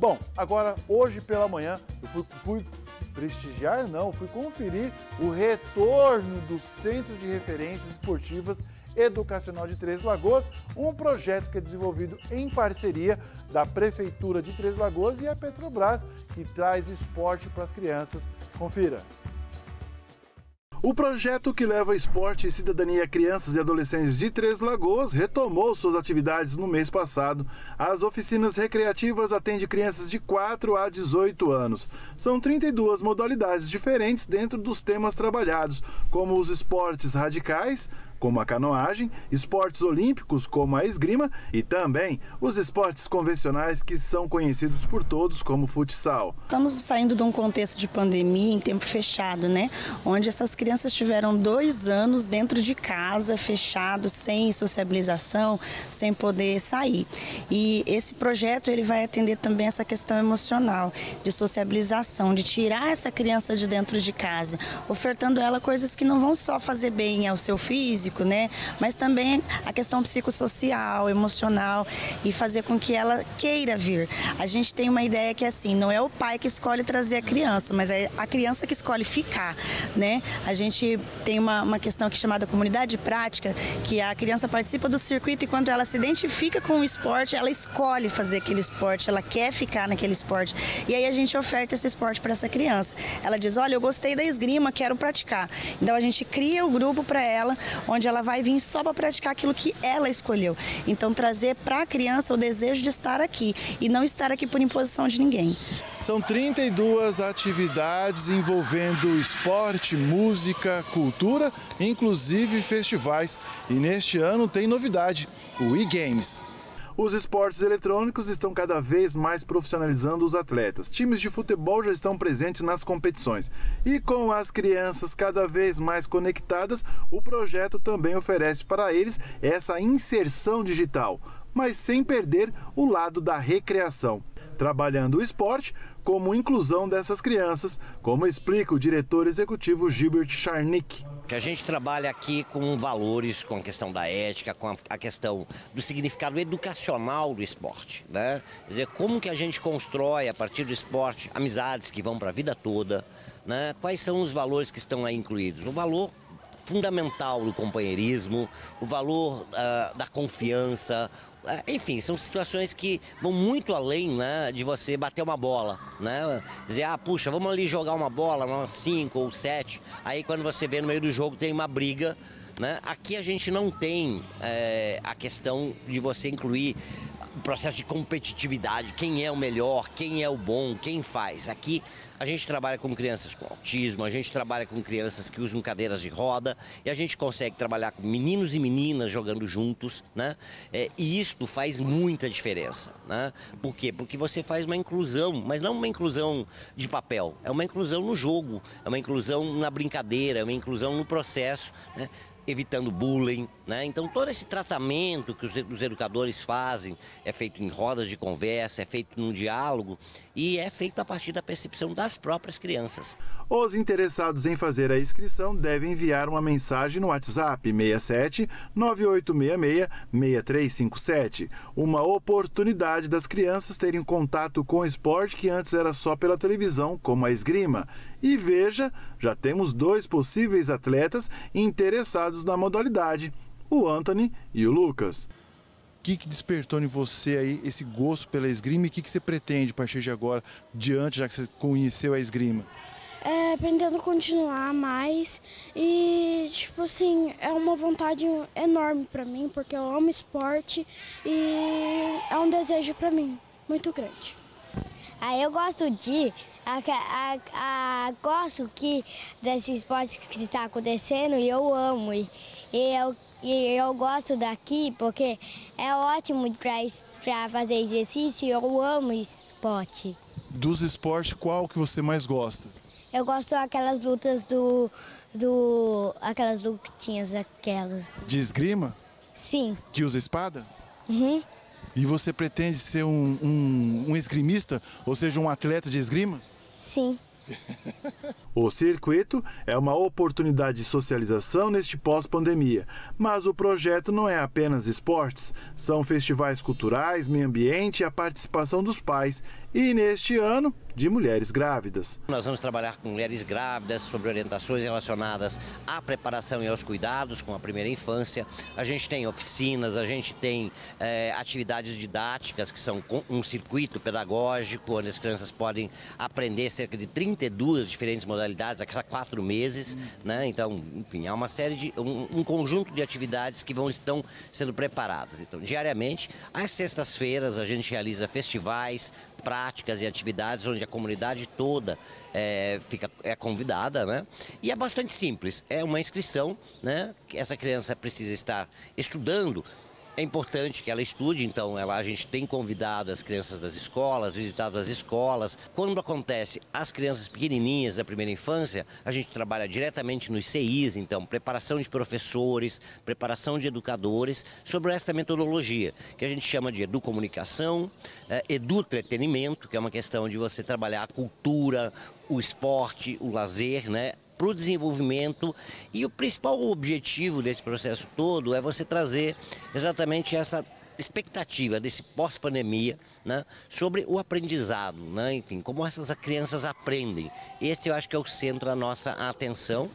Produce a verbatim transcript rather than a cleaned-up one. Bom, agora, hoje pela manhã, eu fui, fui prestigiar, não, fui conferir o retorno do Centro de Referências Esportivas Educacional de Três Lagoas, um projeto que é desenvolvido em parceria da Prefeitura de Três Lagoas e a Petrobras, que traz esporte para as crianças. Confira. O projeto que leva esporte e cidadania a crianças e adolescentes de Três Lagoas retomou suas atividades no mês passado. As oficinas recreativas atendem crianças de quatro a dezoito anos. São trinta e duas modalidades diferentes dentro dos temas trabalhados, como os esportes radicais, como a canoagem, esportes olímpicos, como a esgrima, e também os esportes convencionais que são conhecidos por todos, como futsal. Estamos saindo de um contexto de pandemia em tempo fechado, né? Onde essas crianças tiveram dois anos dentro de casa, fechados, sem sociabilização, sem poder sair. E esse projeto ele vai atender também essa questão emocional, de sociabilização, de tirar essa criança de dentro de casa, ofertando ela coisas que não vão só fazer bem ao seu físico, né? Mas também a questão psicossocial, emocional, e fazer com que ela queira vir. A gente tem uma ideia que assim, não é o pai que escolhe trazer a criança, mas é a criança que escolhe ficar, né? A gente tem uma, uma questão aqui chamada comunidade prática, que a criança participa do circuito e quando ela se identifica com o esporte, ela escolhe fazer aquele esporte, ela quer ficar naquele esporte. E aí a gente oferta esse esporte para essa criança. Ela diz, olha, eu gostei da esgrima, quero praticar. Então a gente cria o grupo para ela, onde onde ela vai vir só para praticar aquilo que ela escolheu. Então, trazer para a criança o desejo de estar aqui e não estar aqui por imposição de ninguém. São trinta e duas atividades envolvendo esporte, música, cultura, inclusive festivais. E neste ano tem novidade, o eGames. Os esportes eletrônicos estão cada vez mais profissionalizando os atletas. Times de futebol já estão presentes nas competições. E com as crianças cada vez mais conectadas, o projeto também oferece para eles essa inserção digital, mas sem perder o lado da recreação, trabalhando o esporte como inclusão dessas crianças, como explica o diretor executivo Gilbert Charnick. Que a gente trabalha aqui com valores, com a questão da ética, com a questão do significado educacional do esporte, né? Quer dizer, como que a gente constrói a partir do esporte amizades que vão para a vida toda, né? Quais são os valores que estão aí incluídos? O valor fundamental do companheirismo, o valor uh, da confiança, enfim, são situações que vão muito além, né, de você bater uma bola, né? Dizer, ah, puxa, vamos ali jogar uma bola, umas cinco ou sete. Aí quando você vê no meio do jogo tem uma briga, né? Aqui a gente não tem é, a questão de você incluir o processo de competitividade, quem é o melhor, quem é o bom, quem faz. Aqui a gente trabalha com crianças com autismo, a gente trabalha com crianças que usam cadeiras de roda e a gente consegue trabalhar com meninos e meninas jogando juntos, né? É, e isto faz muita diferença, né? Por quê? Porque você faz uma inclusão, mas não uma inclusão de papel, é uma inclusão no jogo, é uma inclusão na brincadeira, é uma inclusão no processo, né? Evitando bullying, né? Então todo esse tratamento que os educadores fazem é feito em rodas de conversa, é feito num diálogo e é feito a partir da percepção das próprias crianças. Os interessados em fazer a inscrição devem enviar uma mensagem no WhatsApp seis sete, nove oito seis seis, seis três cinco sete. Uma oportunidade das crianças terem contato com o esporte que antes era só pela televisão, como a esgrima. E veja, já temos dois possíveis atletas interessados da modalidade, o Anthony e o Lucas. O que, que despertou em você aí esse gosto pela esgrima e o que, que você pretende a partir de agora, diante, já que você conheceu a esgrima? É, pretendo continuar mais e, tipo assim, é uma vontade enorme para mim, porque eu amo esporte e é um desejo para mim muito grande. Aí eu gosto de... A, a, a, gosto que desse esporte que está acontecendo e eu amo. E, e, eu, e eu gosto daqui porque é ótimo para fazer exercício e eu amo esporte. Dos esportes, qual que você mais gosta? Eu gosto daquelas lutas do... do aquelas lutinhas, aquelas... De esgrima? Sim. Que usa espada? Uhum. E você pretende ser um, um, um esgrimista, ou seja, um atleta de esgrima? Sim. O circuito é uma oportunidade de socialização neste pós-pandemia, mas o projeto não é apenas esportes, são festivais culturais, meio ambiente e a participação dos pais e, neste ano, de mulheres grávidas. Nós vamos trabalhar com mulheres grávidas sobre orientações relacionadas à preparação e aos cuidados com a primeira infância. A gente tem oficinas, a gente tem é, atividades didáticas, que são um circuito pedagógico, onde as crianças podem aprender cerca de trinta e duas diferentes modalidades. modalidades a cada quatro meses, né? Então, enfim, há uma série de, um, um conjunto de atividades que vão, estão sendo preparadas. Então, diariamente, às sextas-feiras, a gente realiza festivais, práticas e atividades onde a comunidade toda é, fica, é convidada, né? E é bastante simples, é uma inscrição, né? Essa criança precisa estar estudando. É importante que ela estude, então ela, a gente tem convidado as crianças das escolas, visitado as escolas. Quando acontece as crianças pequenininhas da primeira infância, a gente trabalha diretamente nos C Is, então, preparação de professores, preparação de educadores, sobre esta metodologia, que a gente chama de educomunicação, é, edutretenimento, que é uma questão de você trabalhar a cultura, o esporte, o lazer, né? Para o desenvolvimento, e o principal objetivo desse processo todo é você trazer exatamente essa expectativa desse pós-pandemia, né, sobre o aprendizado, né, enfim, como essas crianças aprendem. Este eu acho que é o centro da nossa atenção.